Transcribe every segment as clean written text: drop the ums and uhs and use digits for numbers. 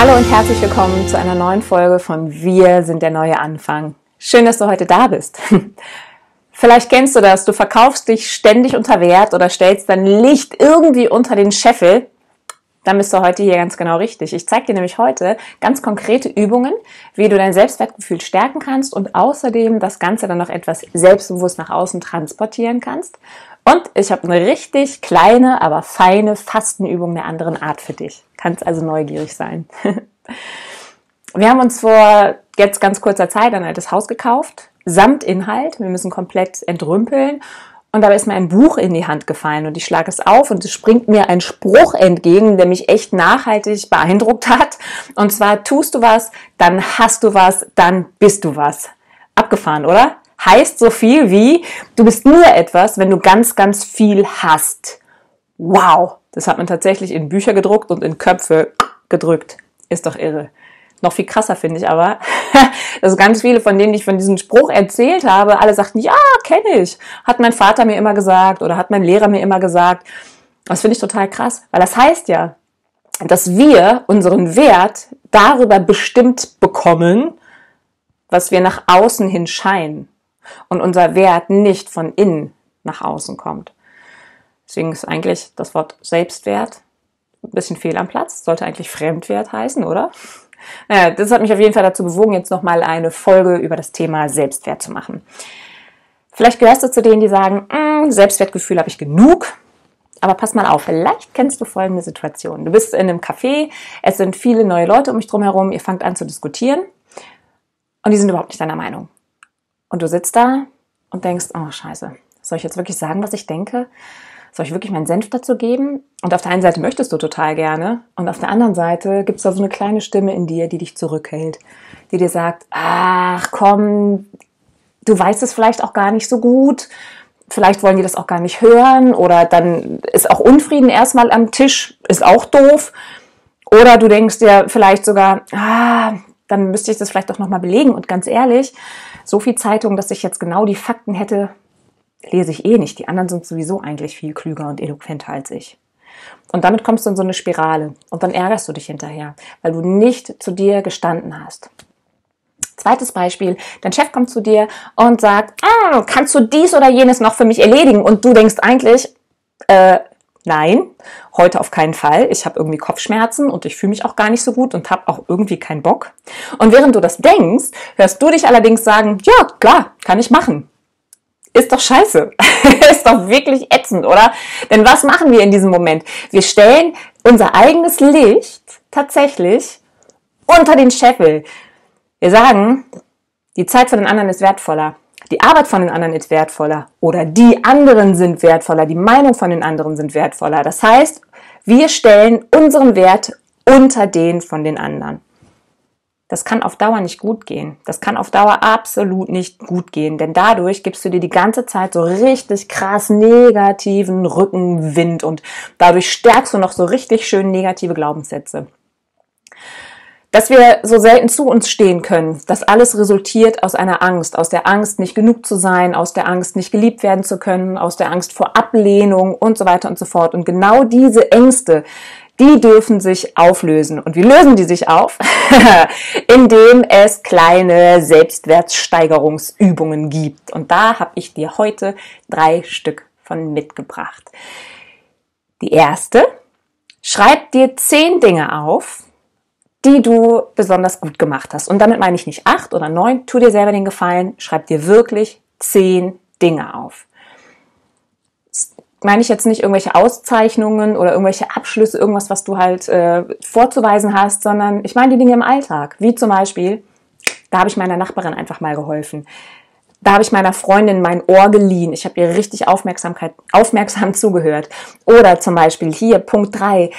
Hallo und herzlich willkommen zu einer neuen Folge von Wir sind der neue Anfang. Schön, dass du heute da bist. Vielleicht kennst du das, du verkaufst dich ständig unter Wert oder stellst dein Licht irgendwie unter den Scheffel. Dann bist du heute hier ganz genau richtig. Ich zeige dir nämlich heute ganz konkrete Übungen, wie du dein Selbstwertgefühl stärken kannst und außerdem das Ganze dann noch etwas selbstbewusst nach außen transportieren kannst. Und ich habe eine richtig kleine, aber feine Fastenübung der anderen Art für dich. Kannst also neugierig sein. Wir haben uns vor jetzt ganz kurzer Zeit ein altes Haus gekauft, samt Inhalt. Wir müssen komplett entrümpeln. Und dabei ist mir ein Buch in die Hand gefallen und ich schlage es auf und es springt mir ein Spruch entgegen, der mich echt nachhaltig beeindruckt hat. Und zwar, tust du was, dann hast du was, dann bist du was. Abgefahren, oder? Heißt so viel wie, du bist nur etwas, wenn du ganz, ganz viel hast. Wow, das hat man tatsächlich in Bücher gedruckt und in Köpfe gedrückt. Ist doch irre. Noch viel krasser finde ich aber, dass ganz viele von denen, die ich von diesem Spruch erzählt habe, alle sagten, ja, kenne ich, hat mein Vater mir immer gesagt oder hat mein Lehrer mir immer gesagt. Das finde ich total krass, weil das heißt ja, dass wir unseren Wert darüber bestimmt bekommen, was wir nach außen hin scheinen und unser Wert nicht von innen nach außen kommt. Deswegen ist eigentlich das Wort Selbstwert ein bisschen fehl am Platz, sollte eigentlich Fremdwert heißen, oder? Naja, das hat mich auf jeden Fall dazu bewogen, jetzt nochmal eine Folge über das Thema Selbstwert zu machen. Vielleicht gehörst du zu denen, die sagen, Selbstwertgefühl habe ich genug. Aber pass mal auf, vielleicht kennst du folgende Situation. Du bist in einem Café, es sind viele neue Leute um dich drum herum, ihr fangt an zu diskutieren und die sind überhaupt nicht deiner Meinung. Und du sitzt da und denkst, oh scheiße, soll ich jetzt wirklich sagen, was ich denke? Soll ich wirklich meinen Senf dazu geben? Und auf der einen Seite möchtest du total gerne und auf der anderen Seite gibt es da so eine kleine Stimme in dir, die dich zurückhält, die dir sagt, ach komm, du weißt es vielleicht auch gar nicht so gut, vielleicht wollen die das auch gar nicht hören oder dann ist auch Unfrieden erstmal am Tisch, ist auch doof. Oder du denkst dir vielleicht sogar, dann müsste ich das vielleicht doch nochmal belegen und ganz ehrlich, so viel Zeitung, dass ich jetzt genau die Fakten hätte, lese ich eh nicht. Die anderen sind sowieso eigentlich viel klüger und eloquenter als ich. Und damit kommst du in so eine Spirale. Und dann ärgerst du dich hinterher, weil du nicht zu dir gestanden hast. Zweites Beispiel. Dein Chef kommt zu dir und sagt, kannst du dies oder jenes noch für mich erledigen? Und du denkst eigentlich, nein, heute auf keinen Fall. Ich habe irgendwie Kopfschmerzen und ich fühle mich auch gar nicht so gut und habe auch irgendwie keinen Bock. Und während du das denkst, hörst du dich allerdings sagen, ja, klar, kann ich machen. Ist doch scheiße. Ist doch wirklich ätzend, oder? Denn was machen wir in diesem Moment? Wir stellen unser eigenes Licht tatsächlich unter den Scheffel. Wir sagen, die Zeit von den anderen ist wertvoller. Die Arbeit von den anderen ist wertvoller. Oder die anderen sind wertvoller. Die Meinung von den anderen sind wertvoller. Das heißt, wir stellen unseren Wert unter den von den anderen. Das kann auf Dauer nicht gut gehen. Das kann auf Dauer absolut nicht gut gehen, denn dadurch gibst du dir die ganze Zeit so richtig krass negativen Rückenwind und dadurch stärkst du noch so richtig schön negative Glaubenssätze. Dass wir so selten zu uns stehen können, das alles resultiert aus einer Angst, aus der Angst, nicht genug zu sein, aus der Angst, nicht geliebt werden zu können, aus der Angst vor Ablehnung und so weiter und so fort. Und genau diese Ängste, die dürfen sich auflösen. Und wie lösen die sich auf? Indem es kleine Selbstwertsteigerungsübungen gibt. Und da habe ich dir heute 3 Stück von mitgebracht. Die erste, schreib dir 10 Dinge auf, die du besonders gut gemacht hast. Und damit meine ich nicht 8 oder 9, tu dir selber den Gefallen, schreib dir wirklich 10 Dinge auf. Meine ich jetzt nicht irgendwelche Auszeichnungen oder irgendwelche Abschlüsse, irgendwas, was du halt vorzuweisen hast, sondern ich meine die Dinge im Alltag. Wie zum Beispiel, da habe ich meiner Nachbarin einfach mal geholfen. Da habe ich meiner Freundin mein Ohr geliehen. Ich habe ihr richtig aufmerksam zugehört. Oder zum Beispiel hier, Punkt 3.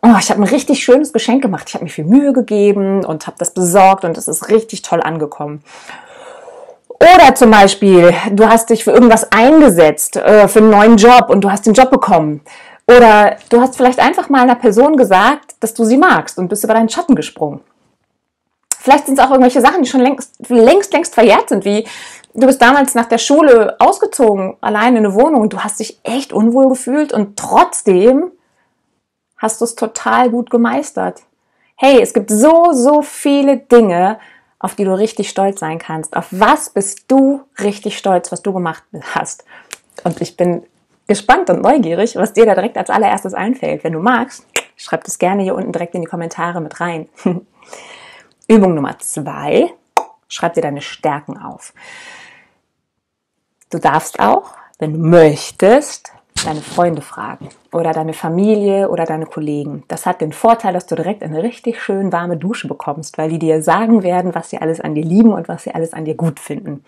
Oh, ich habe ein richtig schönes Geschenk gemacht. Ich habe mir viel Mühe gegeben und habe das besorgt und es ist richtig toll angekommen. Oder zum Beispiel, du hast dich für irgendwas eingesetzt, für einen neuen Job und du hast den Job bekommen. Oder du hast vielleicht einfach mal einer Person gesagt, dass du sie magst und bist über deinen Schatten gesprungen. Vielleicht sind es auch irgendwelche Sachen, die schon längst verjährt sind, wie du bist damals nach der Schule ausgezogen, allein in eine Wohnung und du hast dich echt unwohl gefühlt und trotzdem hast du es total gut gemeistert. hey, es gibt so viele Dinge, auf die du richtig stolz sein kannst. Auf was bist du richtig stolz, was du gemacht hast? Und ich bin gespannt und neugierig, was dir da direkt als allererstes einfällt. Wenn du magst, schreib das gerne hier unten direkt in die Kommentare mit rein. Übung Nummer 2, schreib dir deine Stärken auf. Du darfst auch, wenn du möchtest, deine Freunde fragen oder deine Familie oder deine Kollegen. Das hat den Vorteil, dass du direkt eine richtig schön warme Dusche bekommst, weil die dir sagen werden, was sie alles an dir lieben und was sie alles an dir gut finden.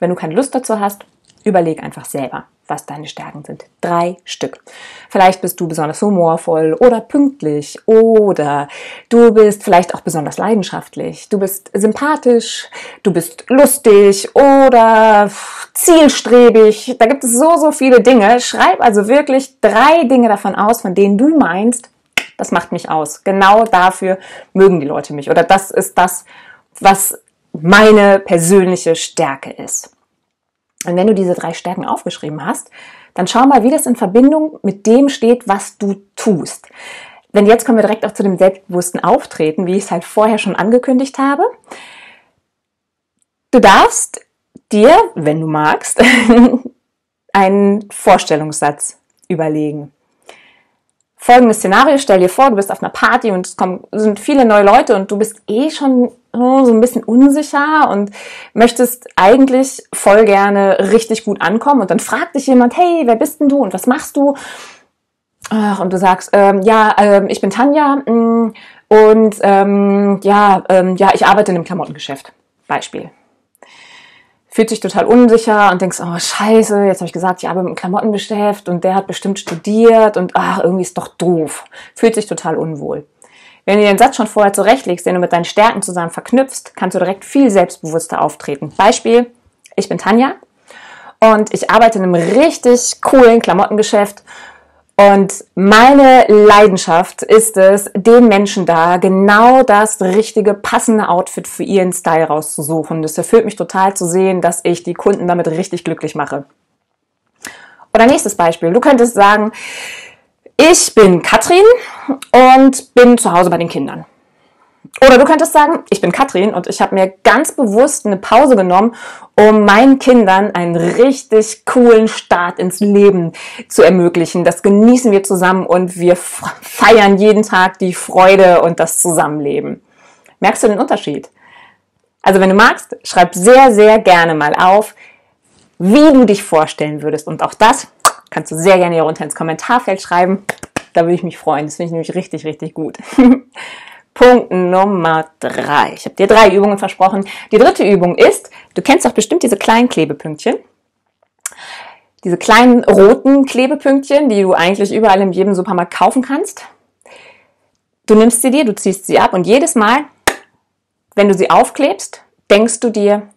Wenn du keine Lust dazu hast, überleg einfach selber, was deine Stärken sind. 3 Stück. Vielleicht bist du besonders humorvoll oder pünktlich oder du bist vielleicht auch besonders leidenschaftlich. Du bist sympathisch, du bist lustig oder zielstrebig. Da gibt es so viele Dinge. Schreib also wirklich 3 Dinge davon aus, von denen du meinst, das macht mich aus. Genau dafür mögen die Leute mich oder das ist das, was meine persönliche Stärke ist. Und wenn du diese 3 Stärken aufgeschrieben hast, dann schau mal, wie das in Verbindung mit dem steht, was du tust. Denn jetzt kommen wir direkt auch zu dem selbstbewussten Auftreten, wie ich es halt vorher schon angekündigt habe. Du darfst dir, wenn du magst, einen Vorstellungssatz überlegen. Folgendes Szenario, stell dir vor, du bist auf einer Party und es sind viele neue Leute und du bist eh schon so ein bisschen unsicher und möchtest eigentlich voll gerne richtig gut ankommen und dann fragt dich jemand, hey, wer bist denn du und was machst du? Ach, und du sagst, ich bin Tanja und ich arbeite in einem Klamottengeschäft, Beispiel. Fühlt sich total unsicher und denkst, oh scheiße, jetzt habe ich gesagt, ich arbeite mit einem Klamottengeschäft und der hat bestimmt studiert und ach, irgendwie ist doch doof. Fühlt sich total unwohl. Wenn du den Satz schon vorher zurechtlegst, den du mit deinen Stärken zusammen verknüpfst, kannst du direkt viel selbstbewusster auftreten. Beispiel, ich bin Tanja und ich arbeite in einem richtig coolen Klamottengeschäft und meine Leidenschaft ist es, den Menschen da genau das richtige, passende Outfit für ihren Style rauszusuchen. Das erfüllt mich total zu sehen, dass ich die Kunden damit richtig glücklich mache. Oder nächstes Beispiel. Du könntest sagen, ich bin Katrin und bin zu Hause bei den Kindern. Oder du könntest sagen, ich bin Katrin und ich habe mir ganz bewusst eine Pause genommen, um meinen Kindern einen richtig coolen Start ins Leben zu ermöglichen. Das genießen wir zusammen und wir feiern jeden Tag die Freude und das Zusammenleben. Merkst du den Unterschied? Also wenn du magst, schreib sehr gerne mal auf, wie du dich vorstellen würdest. Und auch das kannst du sehr gerne hier runter ins Kommentarfeld schreiben. Da würde ich mich freuen. Das finde ich nämlich richtig gut. Punkt Nummer 3. Ich habe dir 3 Übungen versprochen. Die dritte Übung ist, du kennst doch bestimmt diese kleinen Klebepünktchen. Diese kleinen roten Klebepünktchen, die du eigentlich überall in jedem Supermarkt kaufen kannst. Du nimmst sie dir, du ziehst sie ab und jedes Mal, wenn du sie aufklebst, denkst du dir,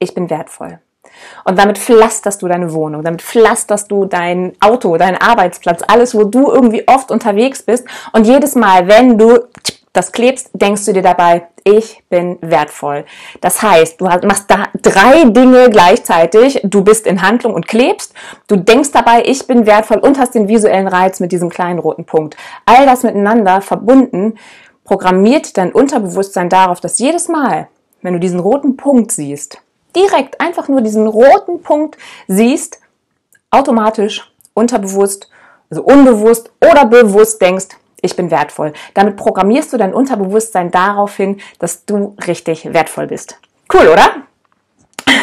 ich bin wertvoll. Und damit pflasterst du deine Wohnung, damit pflasterst du dein Auto, deinen Arbeitsplatz, alles, wo du irgendwie oft unterwegs bist. Und jedes Mal, wenn du das klebst, denkst du dir dabei, ich bin wertvoll. Das heißt, du machst da 3 Dinge gleichzeitig. Du bist in Handlung und klebst. Du denkst dabei, ich bin wertvoll und hast den visuellen Reiz mit diesem kleinen roten Punkt. All das miteinander verbunden programmiert dein Unterbewusstsein darauf, dass jedes Mal, wenn du diesen roten Punkt siehst, direkt einfach nur diesen roten Punkt siehst, automatisch, unterbewusst, also unbewusst oder bewusst denkst, ich bin wertvoll. Damit programmierst du dein Unterbewusstsein darauf hin, dass du richtig wertvoll bist. Cool, oder?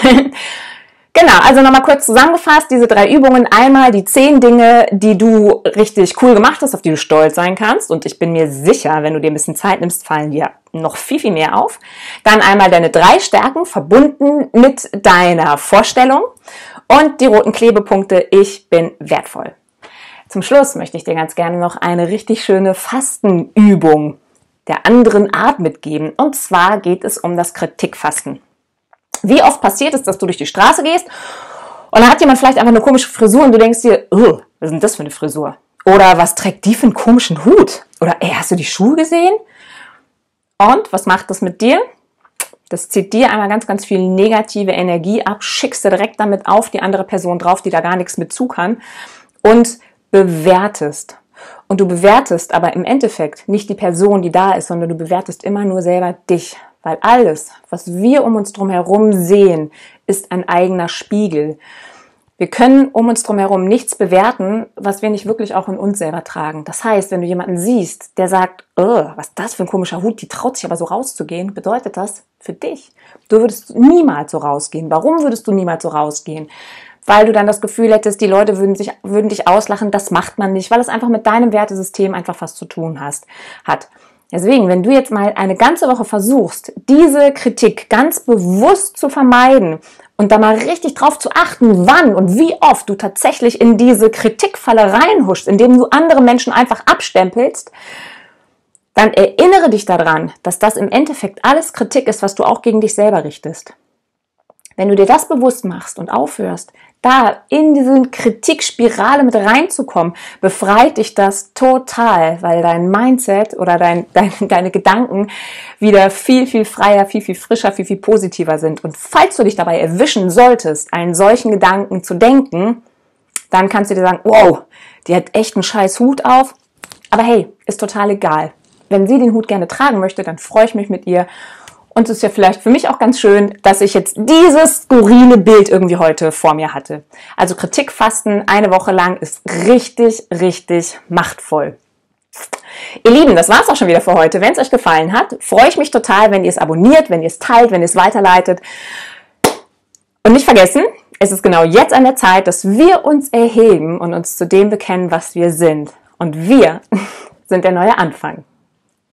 Genau, also nochmal kurz zusammengefasst, diese 3 Übungen. Einmal die 10 Dinge, die du richtig cool gemacht hast, auf die du stolz sein kannst. Und ich bin mir sicher, wenn du dir ein bisschen Zeit nimmst, fallen dir noch viel mehr auf. Dann einmal deine 3 Stärken, verbunden mit deiner Vorstellung. Und die roten Klebepunkte, ich bin wertvoll. Zum Schluss möchte ich dir ganz gerne noch eine richtig schöne Fastenübung der anderen Art mitgeben. Und zwar geht es um das Kritikfasten. Wie oft passiert es, dass du durch die Straße gehst und da hat jemand vielleicht einfach eine komische Frisur und du denkst dir, oh, was ist denn das für eine Frisur? Oder was trägt die für einen komischen Hut? Oder ey, hast du die Schuhe gesehen? Und was macht das mit dir? Das zieht dir einmal ganz viel negative Energie ab, schickst du direkt damit auf die andere Person drauf, die da gar nichts mit zu kann und bewertest. Und du bewertest aber im Endeffekt nicht die Person, die da ist, sondern du bewertest immer nur selber dich. Weil alles, was wir um uns drum herum sehen, ist ein eigener Spiegel. Wir können um uns drum herum nichts bewerten, was wir nicht wirklich auch in uns selber tragen. Das heißt, wenn du jemanden siehst, der sagt, was ist das für ein komischer Hut, die traut sich aber so rauszugehen, bedeutet das für dich. Du würdest niemals so rausgehen. Warum würdest du niemals so rausgehen? Weil du dann das Gefühl hättest, die Leute würden dich auslachen, das macht man nicht, weil es einfach mit deinem Wertesystem einfach was zu tun hat. Deswegen, wenn du jetzt mal eine ganze Woche versuchst, diese Kritik ganz bewusst zu vermeiden und da mal richtig drauf zu achten, wann und wie oft du tatsächlich in diese Kritikfalle reinhuschst, indem du andere Menschen einfach abstempelst, dann erinnere dich daran, dass das im Endeffekt alles Kritik ist, was du auch gegen dich selber richtest. Wenn du dir das bewusst machst und aufhörst, da in diese Kritikspirale mit reinzukommen, befreit dich das total, weil dein Mindset oder deine Gedanken wieder viel, viel freier, viel, viel frischer, viel, viel positiver sind. Und falls du dich dabei erwischen solltest, einen solchen Gedanken zu denken, dann kannst du dir sagen, wow, die hat echt einen scheiß Hut auf, aber hey, ist total egal. Wenn sie den Hut gerne tragen möchte, dann freue ich mich mit ihr. Und es ist ja vielleicht für mich auch ganz schön, dass ich jetzt dieses skurrile Bild irgendwie heute vor mir hatte. Also Kritikfasten eine Woche lang ist richtig, richtig machtvoll. Ihr Lieben, das war's auch schon wieder für heute. Wenn es euch gefallen hat, freue ich mich total, wenn ihr es abonniert, wenn ihr es teilt, wenn ihr es weiterleitet. Und nicht vergessen, es ist genau jetzt an der Zeit, dass wir uns erheben und uns zu dem bekennen, was wir sind. Und wir sind der neue Anfang.